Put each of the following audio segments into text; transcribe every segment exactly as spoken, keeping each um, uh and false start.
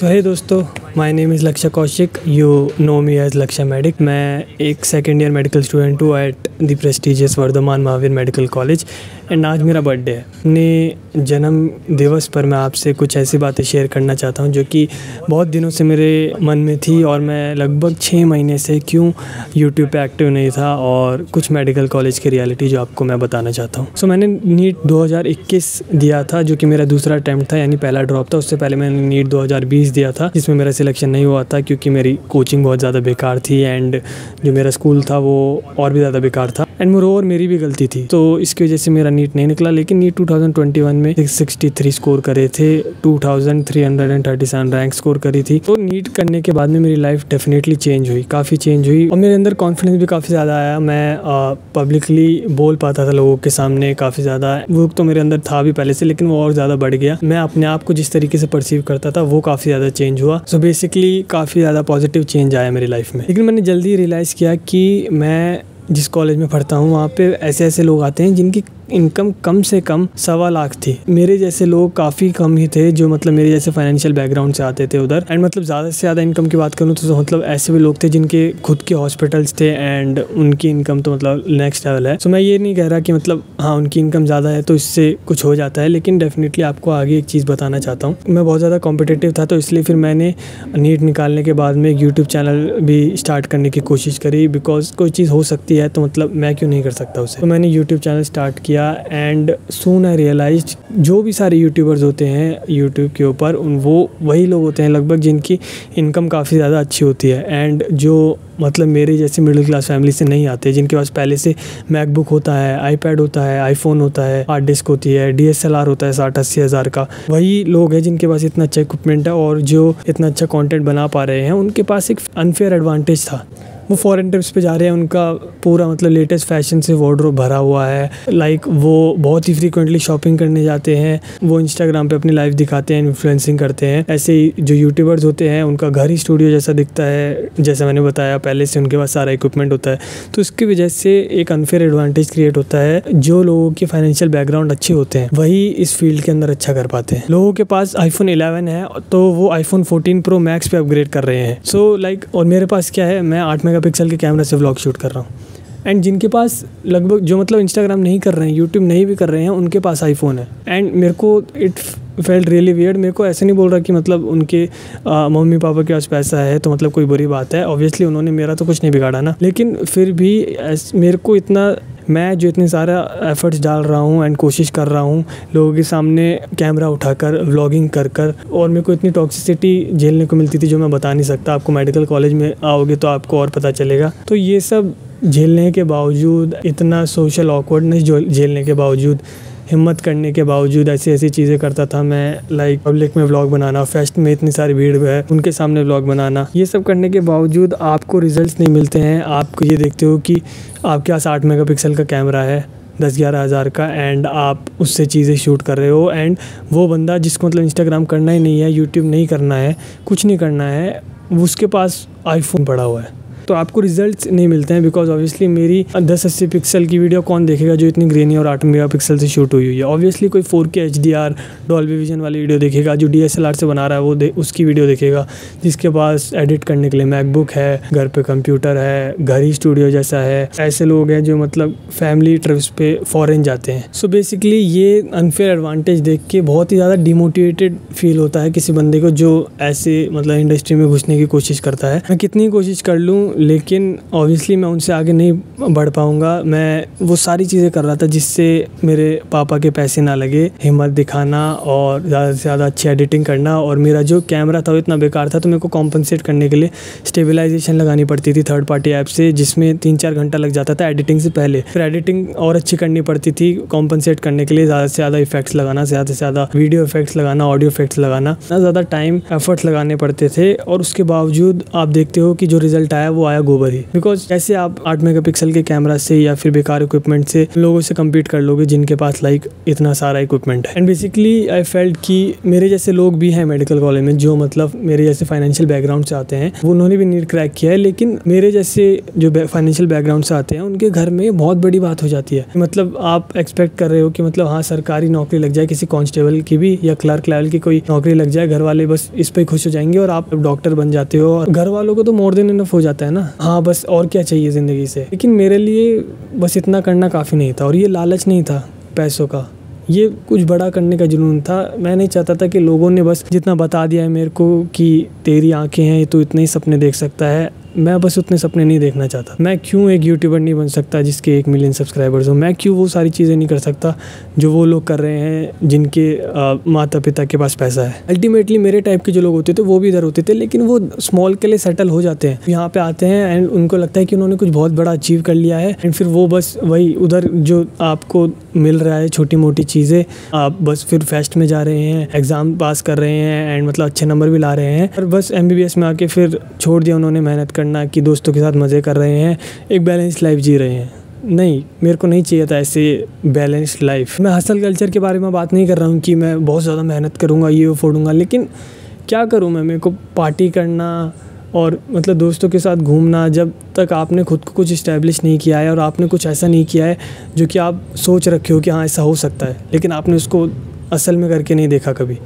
सो हे दोस्तों, my name is Lakshya Kaushik, you know me as Lakshya medic. मैं एक सेकेंड ईयर मेडिकल स्टूडेंट हूँ at the prestigious Vardhman Mahavir medical college and आज मेरा बर्थडे है। अपने जन्म दिवस पर मैं आपसे कुछ ऐसी बातें शेयर करना चाहता हूँ जो कि बहुत दिनों से मेरे मन में थी और मैं लगभग छः महीने से क्यों यूट्यूब पर एक्टिव नहीं था, और कुछ मेडिकल कॉलेज की रियलिटी जो आपको मैं बताना चाहता हूँ। सो मैंने नीट दो हज़ार इक्कीस दिया था जो कि मेरा दूसरा अटैम्प्ट था, यानी पहला ड्रॉप था। उससे पहले मैंने नीट दो हज़ार बीस दिया था जिसमें मेरा सिलेक्शन नहीं हुआ था क्योंकि मेरी कोचिंग बहुत ज़्यादा बेकार थी एंड जो मेरा स्कूल था वो और भी ज़्यादा बेकार था एंड मोरओवर मेरी भी गलती थी, तो इसकी वजह से मेरा नीट नहीं निकला। लेकिन NEET two thousand twenty one में सिक्स सिक्स्टी थ्री स्कोर करे थे, two thousand three hundred thirty seven rank score करी थी। तो नीट करने के बाद में मेरी लाइफ डेफिनेटली चेंज हुई, काफ़ी चेंज हुई और मेरे अंदर कॉन्फिडेंस भी काफ़ी ज़्यादा आया। मैं पब्लिकली बोल पाता था लोगों के सामने काफ़ी ज़्यादा, वो तो मेरे अंदर था भी पहले से लेकिन वो और ज़्यादा बढ़ गया। मैं अपने आप को जिस तरीके से परसीव करता था वो काफ़ी ज़्यादा चेंज हुआ। सो बेसिकली काफ़ी ज़्यादा पॉजिटिव चेंज आया मेरी लाइफ में। लेकिन मैंने जल्दी रियलाइज़ किया कि मैं जिस कॉलेज में पढ़ता हूँ वहाँ पे ऐसे ऐसे लोग आते हैं जिनकी इनकम कम से कम सवा लाख थी। मेरे जैसे लोग काफ़ी कम ही थे जो मतलब मेरे जैसे फाइनेंशियल बैकग्राउंड से आते थे उधर। एंड मतलब ज़्यादा से ज़्यादा इनकम की बात करूँ तो मतलब ऐसे भी लोग थे जिनके खुद के हॉस्पिटल्स थे एंड उनकी इनकम तो मतलब नेक्स्ट लेवल है। सो मैं ये नहीं कह रहा कि मतलब हाँ उनकी इनकम ज़्यादा है तो इससे कुछ हो जाता है, लेकिन डेफिनेटली आपको आगे एक चीज़ बताना चाहता हूँ। मैं बहुत ज़्यादा कॉम्पिटिटिव था तो इसलिए फिर मैंने नीट निकालने के बाद में एक यूट्यूब चैनल भी स्टार्ट करने की कोशिश करी, बिकॉज कोई चीज़ हो सकती है तो मतलब मैं क्यों नहीं कर सकता उसे। तो मैंने यूट्यूब चैनल स्टार्ट किया एंड सून आई रियलाइज जो भी सारे यूट्यूबर्स होते हैं यूट्यूब के ऊपर उन वो वही लोग होते हैं लगभग जिनकी इनकम काफ़ी ज़्यादा अच्छी होती है एंड जो मतलब मेरे जैसे मिडिल क्लास फैमिली से नहीं आते, जिनके पास पहले से मैकबुक होता है, आईपैड होता है, आईफोन होता है, हार्ड डिस्क होती है, डीएसएलआर होता है साठ अस्सी हज़ार का। वही लोग हैं जिनके पास इतना अच्छा इक्विपमेंट है और जो इतना अच्छा कॉन्टेंट बना पा रहे हैं। उनके पास एक अनफेयर एडवांटेज था, वो फॉरेन ट्रिप्स पे जा रहे हैं, उनका पूरा मतलब लेटेस्ट फैशन से वार्डरोब भरा हुआ है, लाइक वो बहुत ही फ्रीक्वेंटली शॉपिंग करने जाते हैं, वो इंस्टाग्राम पे अपनी लाइफ दिखाते हैं, इन्फ्लुएंसिंग करते हैं। ऐसे ही जो यूट्यूबर्स होते हैं उनका घर ही स्टूडियो जैसा दिखता है, जैसा मैंने बताया पहले से उनके पास सारा इक्विपमेंट होता है। तो इसकी वजह से एक अनफेयर एडवांटेज क्रिएट होता है। जो लोगों के फाइनेंशियल बैकग्राउंड अच्छे होते हैं वही इस फील्ड के अंदर अच्छा कर पाते हैं। लोगों के पास आईफोन इलेवन है तो वो आईफोन फोर्टीन प्रो मैक्स पे अपग्रेड कर रहे हैं। सो लाइक और मेरे पास क्या है, मैं आठ मेगापिक्सल के कैमरा से व्लॉग शूट कर रहा हूँ। एंड जिनके पास लगभग जो मतलब इंस्टाग्राम नहीं कर रहे हैं, यूट्यूब नहीं भी कर रहे हैं, उनके पास आईफोन है। एंड मेरे को इट फेल्ट रियली वियर्ड। मेरे को ऐसे नहीं बोल रहा कि मतलब उनके आ, मम्मी पापा के पास पैसा है तो मतलब कोई बुरी बात है, ऑब्वियसली उन्होंने मेरा तो कुछ नहीं बिगाड़ा ना, लेकिन फिर भी मेरे को इतना, मैं जो इतने सारा एफर्ट्स डाल रहा हूँ एंड कोशिश कर रहा हूँ लोगों के सामने कैमरा उठाकर व्लॉगिंग कर कर और मेरे को इतनी टॉक्सिसिटी झेलने को मिलती थी जो मैं बता नहीं सकता। आपको मेडिकल कॉलेज में आओगे तो आपको और पता चलेगा। तो ये सब झेलने के बावजूद, इतना सोशल ऑकवर्डनेस झेलने के बावजूद, हिम्मत करने के बावजूद ऐसी ऐसी चीज़ें करता था मैं, लाइक पब्लिक में व्लॉग बनाना, फेस्ट में इतनी सारी भीड़ है उनके सामने व्लॉग बनाना। ये सब करने के बावजूद आपको रिजल्ट्स नहीं मिलते हैं। आपको ये देखते हो कि आपके पास आठ मेगापिक्सल का कैमरा है दस ग्यारह हज़ार का एंड आप उससे चीज़ें शूट कर रहे हो, एंड वो बंदा जिसको मतलब इंस्टाग्राम करना ही नहीं है, यूट्यूब नहीं करना है, कुछ नहीं करना है, उसके पास आईफोन पड़ा हुआ है। तो आपको रिजल्ट्स नहीं मिलते हैं बिकॉज ऑब्वियसली मेरी दस अस्सी पिक्सल की वीडियो कौन देखेगा जो इतनी ग्रेनी और आठ मेगा पिक्सल से शूट हुई हुई है। ऑब्वियसली कोई four K H D R Dolby vision वाली वीडियो देखेगा, जो डी एस एल आर से बना रहा है वो उसकी वीडियो देखेगा, जिसके पास एडिट करने के लिए मैकबुक है, घर पे कंप्यूटर है, घर ही स्टूडियो जैसा है। ऐसे लोग हैं जो मतलब फैमिली ट्रिप्स पे फॉरेन जाते हैं। सो बेसिकली ये अनफेयर एडवांटेज देख के बहुत ही ज़्यादा डिमोटिवेटेड फील होता है किसी बंदे को जो ऐसे मतलब इंडस्ट्री में घुसने की कोशिश करता है। मैं कितनी कोशिश कर लूँ लेकिन ऑब्वियसली मैं उनसे आगे नहीं बढ़ पाऊँगा। मैं वो सारी चीज़ें कर रहा था जिससे मेरे पापा के पैसे ना लगे, हिम्मत दिखाना और ज़्यादा से ज़्यादा अच्छी एडिटिंग करना, और मेरा जो कैमरा था वो इतना बेकार था तो मेरे को कॉम्पनसेट करने के लिए स्टेबलाइजेशन लगानी पड़ती थी थर्ड पार्टी ऐप से, जिसमें तीन चार घंटा लग जाता था एडिटिंग से पहले। फिर एडिटिंग और अच्छी करनी पड़ती थी कॉम्पनसेट करने के लिए, ज़्यादा से ज़्यादा इफेक्ट्स लगाना, ज़्यादा से ज़्यादा वीडियो इफेक्ट्स लगाना, ऑडियो इफेक्ट्स लगाना, ज़्यादा टाइम एफर्ट्स लगाने पड़ते थे। और उसके बावजूद आप देखते हो कि जो रिज़ल्ट आया वो वो आया गोबर ही। बिकॉज ऐसे आप आठ मेगा पिक्सल के कैमरा से या फिर बेकार इक्विपमेंट से लोगों से कम्पीट कर लोगे जिनके पास लाइक इतना सारा इक्विपमेंट है। एंड बेसिकली आई फेल्ट कि मेरे जैसे लोग भी हैं मेडिकल कॉलेज में जो मतलब मेरे जैसे फाइनेंशियल बैकग्राउंड से आते हैं, उन्होंने भी नीट क्रैक किया है, लेकिन मेरे जैसे जो फाइनेंशियल बैकग्राउंड से आते हैं उनके घर में बहुत बड़ी बात हो जाती है। मतलब आप एक्सपेक्ट कर रहे हो कि मतलब हाँ सरकारी नौकरी लग जाए, किसी कांस्टेबल की भी या क्लर्क लेवल की कोई नौकरी लग जाए, घर वाले बस इस पर खुश हो जाएंगे और आप डॉक्टर बन जाते हो और घर वालों को तो मोर देन इनफ हो जाता है ना, हाँ बस और क्या चाहिए ज़िंदगी से। लेकिन मेरे लिए बस इतना करना काफ़ी नहीं था, और ये लालच नहीं था पैसों का, ये कुछ बड़ा करने का जुनून था। मैं नहीं चाहता था कि लोगों ने बस जितना बता दिया है मेरे को कि तेरी आंखें हैं तो इतने ही सपने देख सकता है, मैं बस उतने सपने नहीं देखना चाहता। मैं क्यों एक यूट्यूबर नहीं बन सकता जिसके एक मिलियन सब्सक्राइबर्स हो? मैं क्यों वो सारी चीज़ें नहीं कर सकता जो वो लोग कर रहे हैं जिनके माता पिता के पास पैसा है? अल्टीमेटली मेरे टाइप के जो लोग होते थे वो भी इधर होते थे, लेकिन वो स्मॉल के लिए सेटल हो जाते हैं, यहाँ पे आते हैं एंड उनको लगता है कि उन्होंने कुछ बहुत बड़ा अचीव कर लिया है, एंड फिर वो बस वही उधर जो आपको मिल रहा है छोटी मोटी चीज़ें आप बस फिर फेस्ट में जा रहे हैं, एग्ज़ाम पास कर रहे हैं एंड मतलब अच्छे नंबर भी ला रहे हैं, और बस एम बी बी एस में आके फिर छोड़ दिया उन्होंने मेहनत करना कि दोस्तों के साथ मज़े कर रहे हैं, एक बैलेंस लाइफ जी रहे हैं। नहीं, मेरे को नहीं चाहिए था ऐसे बैलेंस्ड लाइफ। मैं हसल कल्चर के बारे में बात नहीं कर रहा हूँ कि मैं बहुत ज़्यादा मेहनत करूँगा ये वो फोड़ूँगा, लेकिन क्या करूँ मैं, मेरे को पार्टी करना और मतलब दोस्तों के साथ घूमना, जब तक आपने खुद को कुछ इस्टेब्लिश नहीं किया है और आपने कुछ ऐसा नहीं किया है जो कि आप सोच रखे हो कि हाँ ऐसा हो सकता है, लेकिन आपने उसको असल में करके नहीं देखा कभी।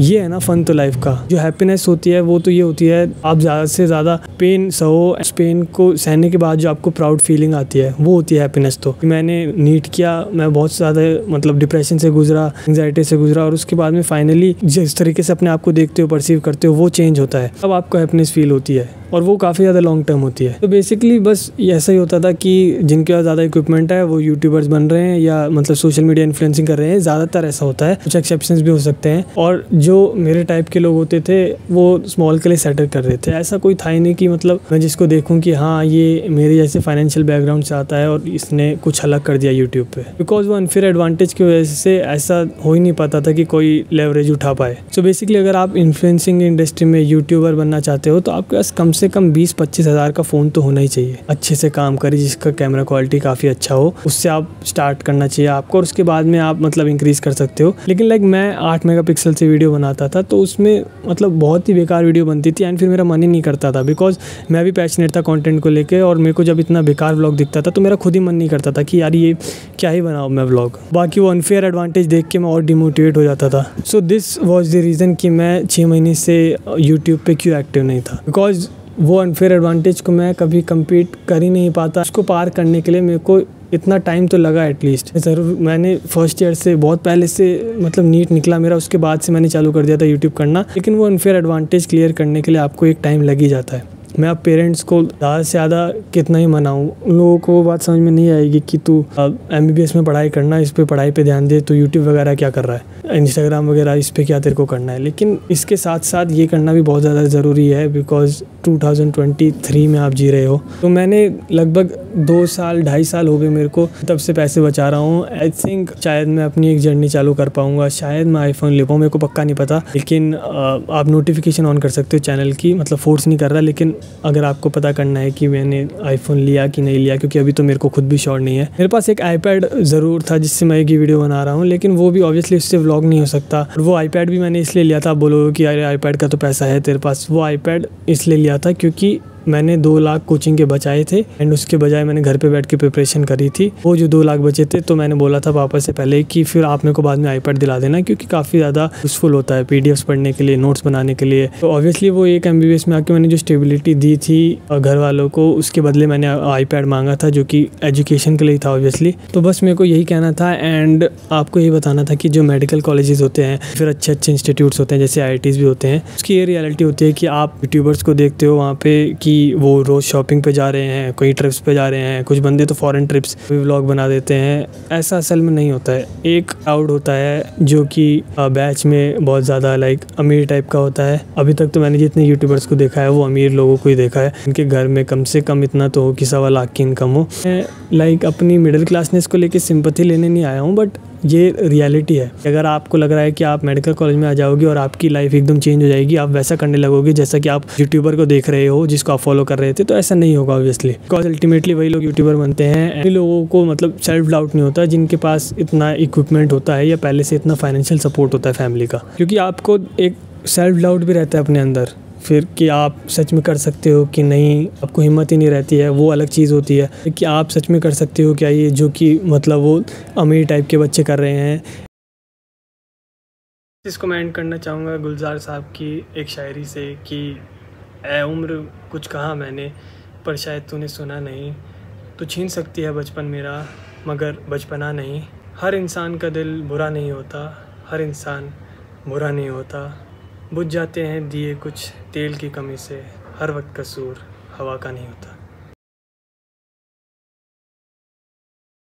ये है ना फ़न तो लाइफ का। जो हैप्पीनेस होती है वो तो ये होती है आप ज़्यादा से ज़्यादा पेन सहो, इस पेन को सहने के बाद जो आपको प्राउड फीलिंग आती है वो होती है हैप्पीनेस। तो मैंने नीट किया, मैं बहुत ज़्यादा मतलब डिप्रेशन से गुजरा, एंग्जाइटी से गुजरा, और उसके बाद में फाइनली जिस तरीके से अपने आप को देखते हो, परसीव करते हो, वो चेंज होता है, तब आपको हैप्पीनेस फील होती है और वो काफ़ी ज़्यादा लॉन्ग टर्म होती है। तो बेसिकली बस ऐसा ही होता था कि जिनके पास ज़्यादा इक्विपमेंट है वो यूट्यूबर्स बन रहे हैं या मतलब सोशल मीडिया इन्फ्लुएंसिंग कर रहे हैं, ज़्यादातर ऐसा होता है, कुछ एक्सेप्शंस भी हो सकते हैं। और जो मेरे टाइप के लोग होते थे वो स्मॉल के लिए सेटल कर रहे थे। ऐसा कोई था ही नहीं कि मतलब मैं जिसको देखूँ कि हाँ ये मेरे जैसे फाइनेंशियल बैकग्राउंड से आता है और इसने कुछ अलग कर दिया यूट्यूब पर, बिकॉज वो अनफेयर एडवांटेज की वजह से ऐसा हो ही नहीं पाता था कि कोई लेवरेज उठा पाए। सो बेसिकली अगर आप इन्फ्लुएंसिंग इंडस्ट्री में यूट्यूबर बनना चाहते हो तो आपके पास कम से कम बीस पच्चीस हज़ार का फ़ोन तो होना ही चाहिए, अच्छे से काम करे, जिसका कैमरा क्वालिटी काफ़ी अच्छा हो, उससे आप स्टार्ट करना चाहिए आपको, और उसके बाद में आप मतलब इंक्रीज़ कर सकते हो। लेकिन लाइक मैं आठ मेगापिक्सल से वीडियो बनाता था तो उसमें मतलब बहुत ही बेकार वीडियो बनती थी, एंड फिर मेरा मन ही नहीं करता था, बिकॉज मैं भी पैशनेट था कॉन्टेंट को लेकर, और मेरे को जब इतना बेकार व्लॉग दिखता था तो मेरा खुद ही मन नहीं करता था कि यार ये क्या ही बनाओ मैं व्लॉग। बाकी वो अनफेयर एडवांटेज देख के मैं और डिमोटिवेट हो जाता था। So this was the reason कि मैं छः महीने से यूट्यूब पर क्यों एक्टिव नहीं था, बिकॉज वो अनफेयर एडवांटेज को मैं कभी कम्पीट कर ही नहीं पाता। उसको पार करने के लिए मेरे को इतना टाइम तो लगा एटलीस्ट ज़रूर। मैंने फर्स्ट ईयर से बहुत पहले से मतलब नीट निकला मेरा, उसके बाद से मैंने चालू कर दिया था यूट्यूब करना, लेकिन वो अनफेयर एडवांटेज क्लियर करने के लिए आपको एक टाइम लग ही जाता है। मैं अब पेरेंट्स को ज़्यादा से ज़्यादा कितना ही मनाऊँ, उन लोगों को वो बात समझ में नहीं आएगी कि तू एम बी बी एस में पढ़ाई करना, इस पर पढ़ाई पे ध्यान दे, तू यूट्यूब वगैरह क्या कर रहा है, इंस्टाग्राम वगैरह इस पर क्या तेरे को करना है। लेकिन इसके साथ साथ ये करना भी बहुत ज़्यादा ज़रूरी है, because two thousand twenty three में आप जी रहे हो। तो मैंने लगभग दो साल ढाई साल हो गए मेरे को तब से पैसे बचा रहा हूँ। आई थिंक शायद मैं अपनी एक जर्नी चालू कर पाऊँगा, शायद मैं आईफोन ले पाऊँ, मेरे को पक्का नहीं पता। लेकिन आप नोटिफिकेशन ऑन कर सकते हो चैनल की, मतलब फोर्स नहीं कर रहा, लेकिन अगर आपको पता करना है कि मैंने आईफोन लिया कि नहीं लिया, क्योंकि अभी तो मेरे को खुद भी श्योर नहीं है। मेरे पास एक आईपैड ज़रूर था जिससे मैं एक वीडियो बना रहा हूँ, लेकिन वो भी ऑब्वियसली उससे व्लॉग नहीं हो सकता। वो आईपैड भी मैंने इसलिए लिया था, आप बोलोगे कि यार आईपैड का तो पैसा है तेरे पास, वो आईपैड इसलिए लिया था क्योंकि मैंने दो लाख कोचिंग के बचाए थे एंड उसके बजाय मैंने घर पे बैठ के प्रिपरेशन करी थी। वो जो दो लाख बचे थे तो मैंने बोला था पापा से पहले कि फिर आप मेरे को बाद में आईपैड दिला देना, क्योंकि काफ़ी ज़्यादा यूज़फुल होता है पीडीएफ्स पढ़ने के लिए, नोट्स बनाने के लिए। तो ऑब्वियसली वो एक एमबीबीएस में आके मैंने जो स्टेबिलिटी दी थी घर वालों को, उसके बदले मैंने आईपैड मांगा था जो कि एजुकेशन के लिए था ऑब्वियसली। तो बस मेरे को यही कहना था एंड आपको यही बताना था कि जो मेडिकल कॉलेजेस होते हैं, फिर अच्छे अच्छे इंस्टीट्यूट्स होते हैं जैसे आई आई टीज़ भी होते हैं, उसकी ये रियलिटी होती है कि आप यूट्यूबर्स को देखते हो वहाँ पर कि वो रोज़ शॉपिंग पे जा रहे हैं, कोई ट्रिप्स पे जा रहे हैं, कुछ बंदे तो फॉरेन ट्रिप्स भी व्लॉग बना देते हैं। ऐसा असल में नहीं होता है। एक क्राउड होता है जो कि बैच में बहुत ज़्यादा लाइक अमीर टाइप का होता है। अभी तक तो मैंने जितने यूट्यूबर्स को देखा है वो अमीर लोगों को ही देखा है, इनके घर में कम से कम इतना तो हो कि सवा लाख की इनकम हो। लाइक like, अपनी मिडिल क्लासनेस को लेके सिंपैथी लेने नहीं आया हूँ, बट ये रियलिटी है। अगर आपको लग रहा है कि आप मेडिकल कॉलेज में आ जाओगे और आपकी लाइफ एकदम चेंज हो जाएगी, आप वैसा करने लगोगे जैसा कि आप यूट्यूबर को देख रहे हो जिसको आप फॉलो कर रहे थे, तो ऐसा नहीं होगा ऑब्वियसली, बिकॉज अल्टीमेटली वही लोग यूट्यूबर बनते हैं। इन लोगों को मतलब सेल्फ डाउट नहीं होता, जिनके पास इतना इक्विपमेंट होता है या पहले से इतना फाइनेंशियल सपोर्ट होता है फैमिली का, क्योंकि आपको एक सेल्फ डाउट भी रहता है अपने अंदर फिर कि आप सच में कर सकते हो कि नहीं, आपको हिम्मत ही नहीं रहती है। वो अलग चीज़ होती है कि आप सच में कर सकते हो क्या ये, जो कि मतलब वो अमीर टाइप के बच्चे कर रहे हैं। इसको मैं एंड करना चाहूँगा गुलजार साहब की एक शायरी से कि ऐ उम्र कुछ कहा मैंने पर शायद तूने सुना नहीं, तो छीन सकती है बचपन मेरा मगर बचपना नहीं। हर इंसान का दिल बुरा नहीं होता, हर इंसान बुरा नहीं होता, बुझ जाते हैं दिए कुछ तेल की कमी से, हर वक्त कसूर हवा का नहीं होता।